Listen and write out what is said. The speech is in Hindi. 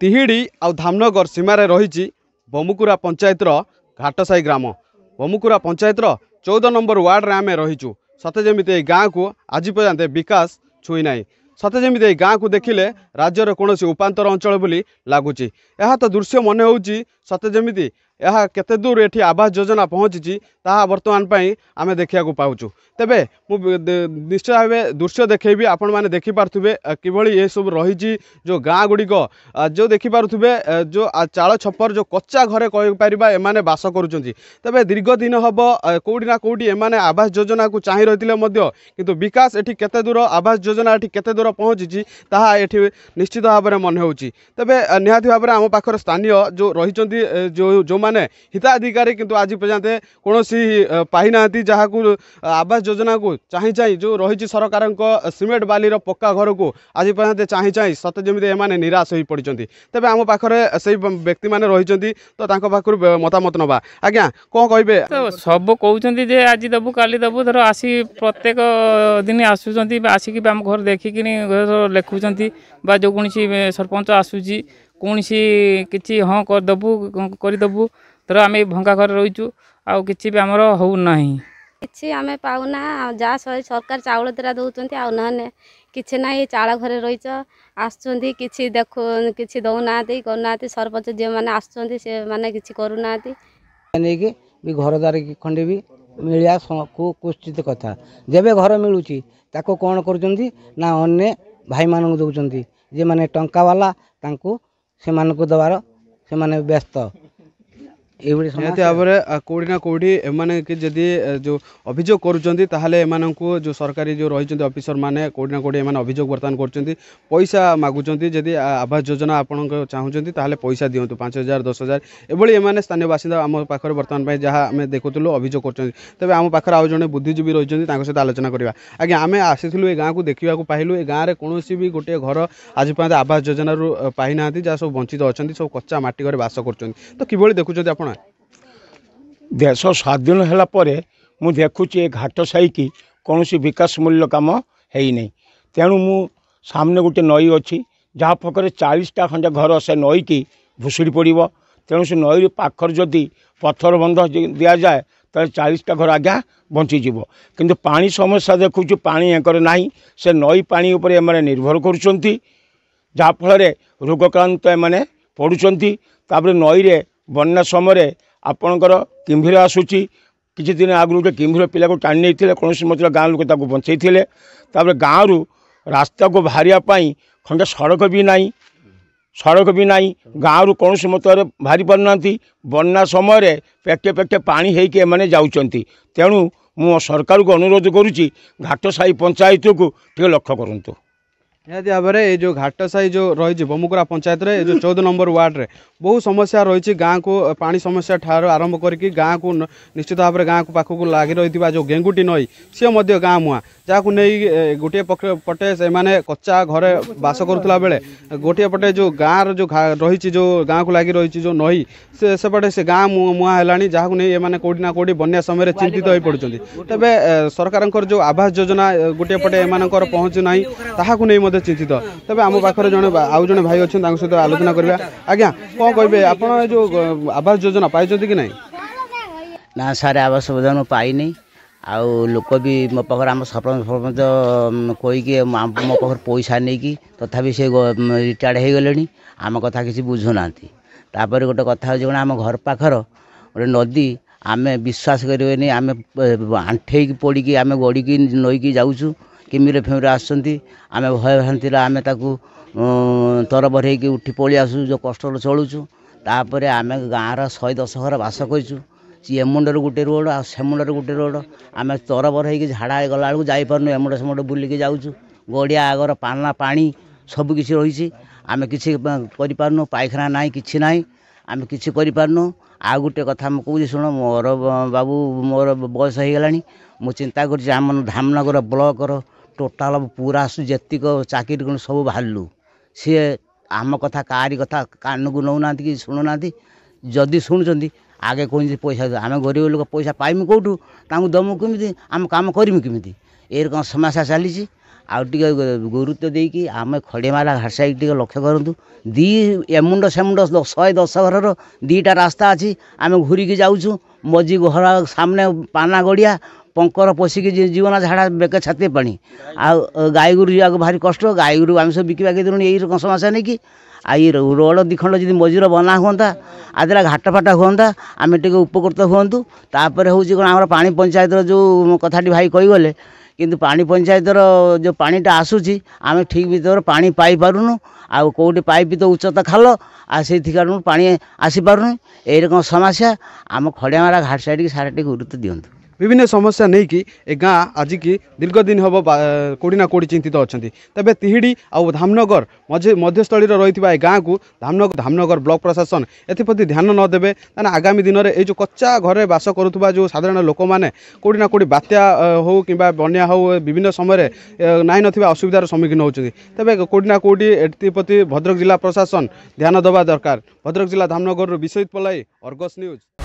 तिहिड़ी आ धामनगर सीमार रही बमुकुरा पंचायत घाटसाही ग्राम। बमुकुरा पंचायत 14 नंबर वार्ड में आम रहीचु। सते जमी गाँ को आज पर्यंत विकास छुई ना। सते जमी गाँ को देखिले राज्यर कौन उपातर अंचल बोली लगुच। यह तो दृश्य मन हो सते जमी यह केते दूर ये आवास योजना पहुँची ताहा वर्तमान पर आम देखा पाचु। तेबे मु निश्चय भाव दृश्य देखेबी आपण मैंने देखिपे किभली ये सब रही जो गाँ गुड़िक जो देखिपे जो चाल छपर जो कच्चा घरे कहीपर एमाने बास करुँच। तेबे दीर्घ दिन हम कौटिना कौटी एमाने आवास योजना को चाह रही कि विकास ये केते दूर आवास योजना ये केते दूर पहुँची ताहा ये निश्चित भाव मन हो। तेबे निहाती भाव में आम पाखर स्थानीय जो रही जो ने हिताधिकारी किंतु आज पर्यंते कौन पाई ना जहाँ आवास योजना को चाह चाह जो रही सरकार सीमेंट बाली पक्का घर को आज पर्यंत चाह चाह सते जमी एमाने निराश हो पड़ते। तेबे आम पाखे से व्यक्ति मैंने रही तो मतामत नवा आज्ञा कौन कहे सब कहते हैं आज दबू काली दबू धर आसी प्रत्येक दिन आसिक आम घर देखिकी लिखुं जो कौन सरपंच आसूसी कौन सी किसी हाँ करदेबू करदेबू धर आम भंगा घर रहीचु आची भी आमर होना कि आम पाऊना जहाँ सरकार चाउल द्वारा दौरान आउ ना कि ना ये चाड़ घर रहीच आसुँच कि देख कि दौना करना सरपंच जी मैंने आसने कि करूना नहीं घरदार खंडे भी मिले कुश्चित कथा जब घर मिलूँ ताको कौन करा अने भाई मान दौरान जे मैंने टंकावाला से मानक दबार से मैंने व्यस्त निहती भाव में कौटी ना कौटी एमाने के जदि जो अभियोग करुँच को जो सरकारी जो रही अफिसर मैंने कौटी ना कौटी एम अभियोग बर्तमान कर पैसा मागुंट जदि आवास योजना आपंक चाहूँगी ताहले पैसा दिवत 5,000 10,000 एभली एम स्थानीय बासिंदा आम पाखे बर्तमान पर जहाँ आम देखुलू अभियोग कर। तेज आम पाखे आज जन बुद्धिजीवी रही सहित आलोचना करवा आज्ञा आम आसीलु ये गाँव को देखा पाइलु ए गाँव में कौन भी गोटे घर आज पर्यंत आवास योजना पाई ना जहाँ सब वंचित अच्छा सब कच्चा माटी घर बास कर तो किभली देखुं आप देश स्वाधीन है मु देखुचे घाटसाही की कौन विकास मूल्य कम है नहीं। तेणु मु सामने गोटे नई अच्छी जहाँ पकड़े 40टा खंडा घर से नई की भुसुड़ी पड़ो। तेणु से नई पाखर जदि पत्थर बंध दि जाए तो 40टा घर आज्ञा बंचीज कि पानी समस्या देखुचु पानी एकर ना से नई पानी निर्भर कराफल रोगक्रांत एम पड़ुंट तापर नईरे बना समय आपणकर किंभीर आसूसी किसी दिन आगे गोटे किंभीर पिला को टाणी नहीं कौन मतलब गाँव लोक बंचे तापर गाँव रु रास्ता को बाहर खंडे सड़क भी ना गाँव रु कौन मतलब बाहरी पार ना बना समय पेटे पेटे पानी होने जाऊँच। तेणु मु सरकार को अनुरोध करुच्ची घाटसाही पंचायत को लक्ष्य करूँ। निहती भाव में ये जो घाटसाही जो रही बमुकुरा पंचायत रे जो 14 नंबर वार्ड रे बहुत समस्या रही गाँव को पानी समस्या ठार आरंभ करके गाँव को निश्चित भाव में गाँव को पाखक लग रही जो गेंगुटी नई सी गाँ मुहाँ जहाँ को नहीं गोटे पटे से कच्चा घरे बास करुला बेले गोटे पटे जो गाँव जो रही जो गाँव को लगी रही जो नई सेपटे से गाँ मुहाँ है जहाँ को नहीं एम कौटी ना कौटी बना समय चिंतित हो पड़ुँच। तेबे सरकार जो आवास योजना गोटे पटे एम पहुँचू ना ताकू नहीं चिंतित। तेज आम पाखे जन आउ जन भाई अच्छे सहित आलोचना करवा आज्ञा कौन कहे आप जो आवास योजना पाई कि ना ना सारे आवास योजना पाई आउ लोक भी मो पाखे आम सरपंच फरपंच कहीकि मो पाखे पैसा नहीं तथापि से रिटायर्ड हो गले आम कथा किसी बुझुना तापर गोटे कथा हो आम घर पाखर गोटे नदी आम विश्वास करें आम आंठे पड़ी आम गड़ी नईकी जाऊँ किमिरे फेमिरे आसुँच आम भय भांतिर आम तर बढ़े उठी पलि आसू जो कष्ट चलूँ तापर आम गाँव र 110 घर बास करूँ ये मुंडर गोटे रोड आ से मुंडर गोटे रोड आम तर बढ़े झाड़ा गला बेलू जापारनु एमड सेमड बुलिकी जाऊँ गड़िया आगर पाना पा सबकि रही आम किसी करूँ पायखाना ना कि ना आम किसी करूँ। आ गोटे कथा मुझे कौन शुण मोर बाबू मोर बयस हो गला मु चिंता कर धामनगर ब्लक टोटाल पूरा जेतिक चाकरी गुण सब बाहरलु सी आम कथा कारी कथा कान को नौना कि शुणुना जदि शुणुंट आगे कौन पैसा आम गरीब लोक पैसा पाइमु कौटू ताकू दमु केमी आम कम करमु केमी ए रकम समस्या चली आगे गुरुत्व देकी आम खड़ीमाला घाटसाही लक्ष्य करूँ दी एमुंड सेमुंड 110 घर दीटा रास्ता अच्छी आम घूरिकी जाऊँ मजी घर सामने पाना गड़िया पंकर पशिक जीवना झाड़ा बेक छाती पा गाई गोरु जाक भारी कष्ट गाई गोरु आम सब बिकी बाकी दूँ यही समस्या नहीं कि आई रोड दिखंड जी मजूर बना हाँ आदि घाट फाटा हाँ आम टे उपकृत हूँ तापर हूँ कौन आम पानी पंचायत जो कथाटी भाई कहीगले किंतु पानी पंचायत जो पानीटा आसूची आम ठीक भर पानी पाई पारुनु आ कोटी पाइप तो उच्चता खाल आ से पानी आसी पारुनु ए रकम समस्या आम खड़ियामारा घाट साइड की सारा टे गुरुत्व दियंतु। विभिन्न समस्या नहीं कि ए गाँ आज की दीर्घ दिन हम कौटी ना कौटी चिंतित अच्छा तेज तिहिड़ी आउ धामनगर मध्यस्थल रही गाँ को धामनगर ब्लॉक प्रशासन एप्रति ध्यान नदेवे आगामी दिन में ये जो कच्चा घर बास करुवा जो साधारण लोक मैंने कौटी ना कौटी बात्या हो कि बना हो विभिन्न समय नाई ना असुविधार सम्मुखीन होती तेज कौटी ना कौटी एप्रति भद्रक जिला प्रशासन ध्यान दवा दरकार। भद्रक जिला धामनगर विश्वजित पलाई, अर्गस न्यूज।